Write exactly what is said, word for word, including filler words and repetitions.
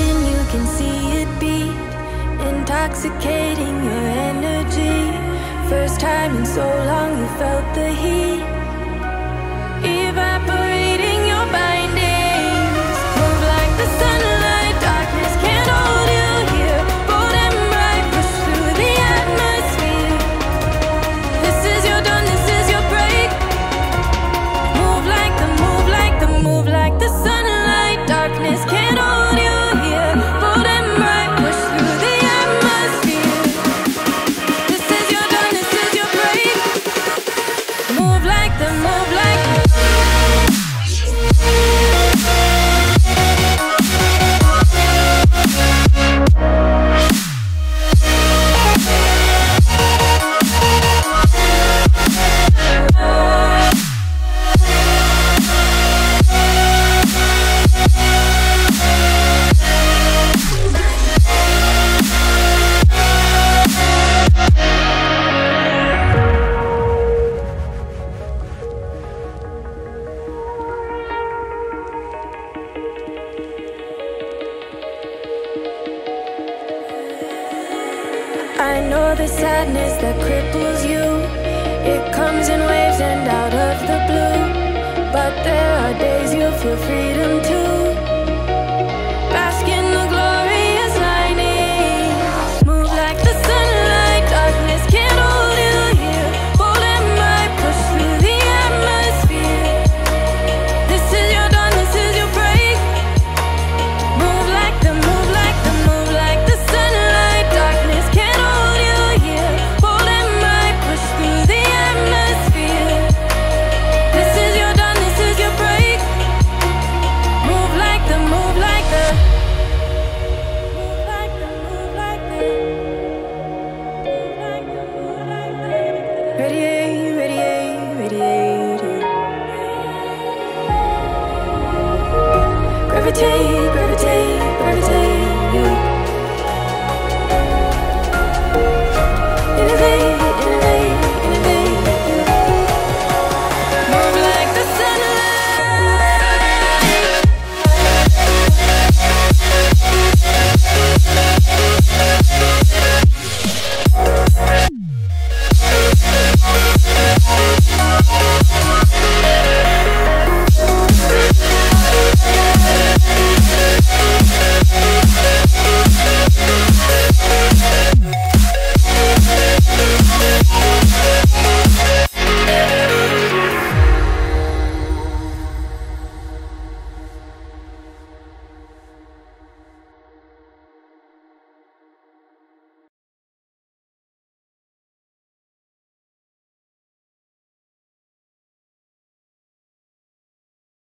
skin, you can see it beat, intoxicating your energy. First time in so long you felt the heat evaporating your bindings. Move like the sunlight, darkness can't hold you here. Bold and bright, push through the atmosphere. This is your dawn, this is your break. Move like the, move like the, move like the sunlight. Darkness can't hold you here. Bold and bright, push through the atmosphere. This is your dawn, this is your break. Move like the, move like I know the sadness that cripples you. It comes in waves and out of the blue. But there are days you feel freedom too. Bask in the glorious lightning. Move like the sunlight, darkness can't hold you here. Bold and bright, push through the atmosphere. This is your dawn, this is your break. Move like the, move like the, move like the sunlight, darkness can't hold you here. Take